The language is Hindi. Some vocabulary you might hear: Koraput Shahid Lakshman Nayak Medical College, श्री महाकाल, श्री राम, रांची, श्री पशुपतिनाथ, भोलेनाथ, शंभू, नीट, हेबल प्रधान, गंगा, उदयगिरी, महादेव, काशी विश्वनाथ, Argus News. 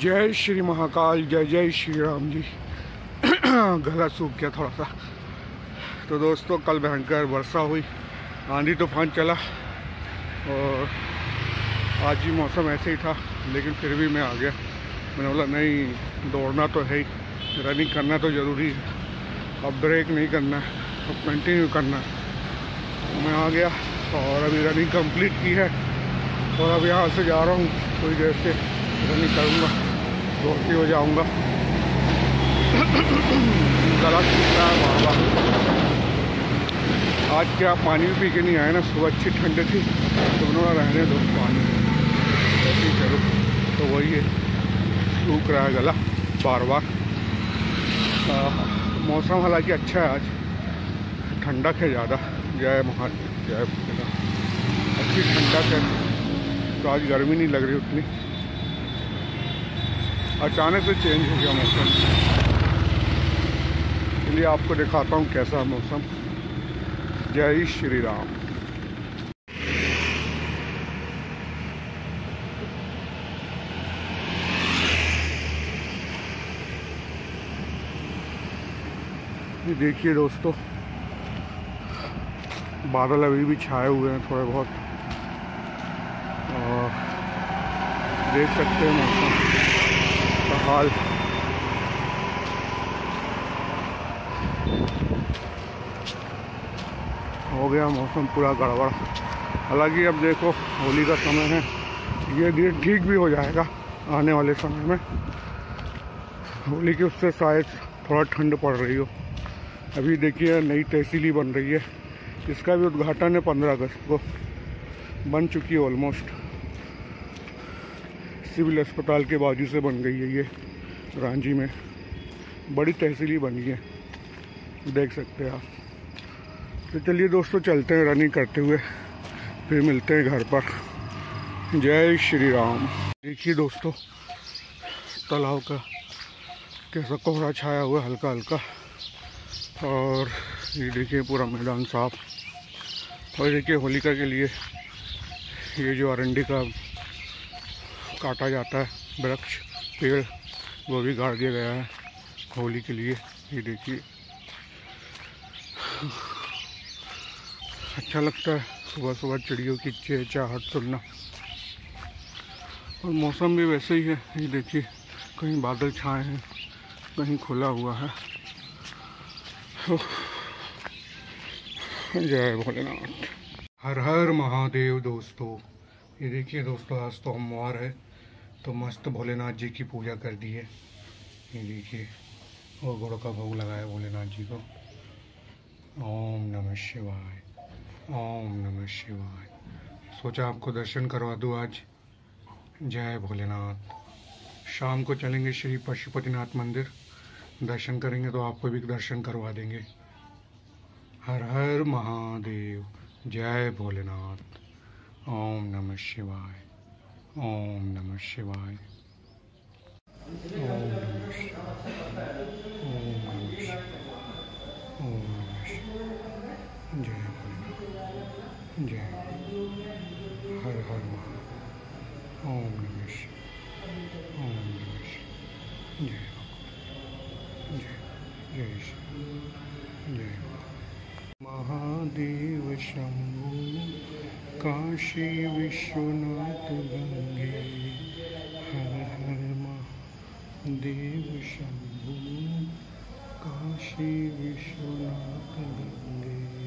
जय श्री महाकाल, जय जय श्री राम जी। गला सूख गया थोड़ा सा। तो दोस्तों, कल भयंकर वर्षा हुई, आंधी तूफान चला और आज ही मौसम ऐसे ही था, लेकिन फिर भी मैं आ गया। मैंने बोला नहीं, दौड़ना तो है ही, रनिंग करना तो ज़रूरी है, अब ब्रेक नहीं करना, अब कंटिन्यू करना। मैं आ गया और अभी रनिंग कंप्लीट की है और अब यहाँ से जा रहा हूँ, थोड़ी देर से रनिंग करूँगा, दौड़ती हो जाऊँगा। गला सूख रहा है बार बार। आज क्या पानी भी पी के नहीं आए ना, सुबह अच्छी ठंड थी, तो उन्होंने रहने दो पानी, ऐसे ही चलो। तो वही है, सूख रहा है गला बार बार। मौसम हालांकि अच्छा है आज, ठंडक है ज़्यादा। जय महादेव, जय भोलेनाथ। अच्छी ठंडक है, तो आज गर्मी नहीं लग रही उतनी। अचानक से चेंज हो गया मौसम, इसलिए आपको दिखाता हूँ कैसा है मौसम। जय श्री राम। ये देखिए दोस्तों, बादल अभी भी छाए हुए हैं थोड़े बहुत, और देख सकते हैं मौसम का हाल। हो गया मौसम पूरा गड़बड़। हालांकि अब देखो होली का समय है, ये धीरे ठीक भी हो जाएगा आने वाले समय में। होली के उससे शायद थोड़ा ठंड पड़ रही हो। अभी देखिए नई तहसीली बन रही है, इसका भी उद्घाटन है 15 अगस्त को। बन चुकी है ऑलमोस्ट, सिविल अस्पताल के बाजू से बन गई है ये, रांची में बड़ी तहसीली बनी है, देख सकते हैं आप। तो चलिए दोस्तों, चलते हैं रनिंग करते हुए, फिर मिलते हैं घर पर। जय श्री राम। देखिए दोस्तों, तालाब का कैसा कोहरा छाया हुआ हल्का हल्का, और ये देखिए पूरा मैदान साफ। और देखिए होलिका के लिए ये जो अरंडी का काटा जाता है वृक्ष पेड़, वो भी गाड़ दिया गया है होली के लिए। ये देखिए, अच्छा लगता है सुबह सुबह चिड़ियों की चहचहाहट सुनना, और मौसम भी वैसे ही है। ये देखिए, कहीं बादल छाए हैं, कहीं खुला हुआ है। जय भोलेनाथ, हर हर महादेव। दोस्तों ये देखिए दोस्तों, आज तो सोमवार है, तो मस्त भोलेनाथ जी की पूजा कर दी है। ये देखिए, और गुड़ का भोग लगाया भोलेनाथ जी को। ओम नमः शिवाय, ओम नमः शिवाय। सोचा आपको दर्शन करवा दूँ आज। जय भोलेनाथ। शाम को चलेंगे श्री पशुपतिनाथ मंदिर, दर्शन करेंगे, तो आपको भी दर्शन करवा देंगे। हर हर महादेव, जय भोलेनाथ। ओम नमः शिवाय, ओम नमः शिवाय, ओम नमः शिवाय, ओम नमः शिवाय, ओम नमः शिवाय। जय भोलेनाथ, जय हर हर महादेव। ओम नमः शिवाय, ओम नमः शिवाय। जय महादेव शंभू, काशी विश्वनाथ गंगे। हर हर महादेव शंभू, काशी विश्वनाथ गंगे।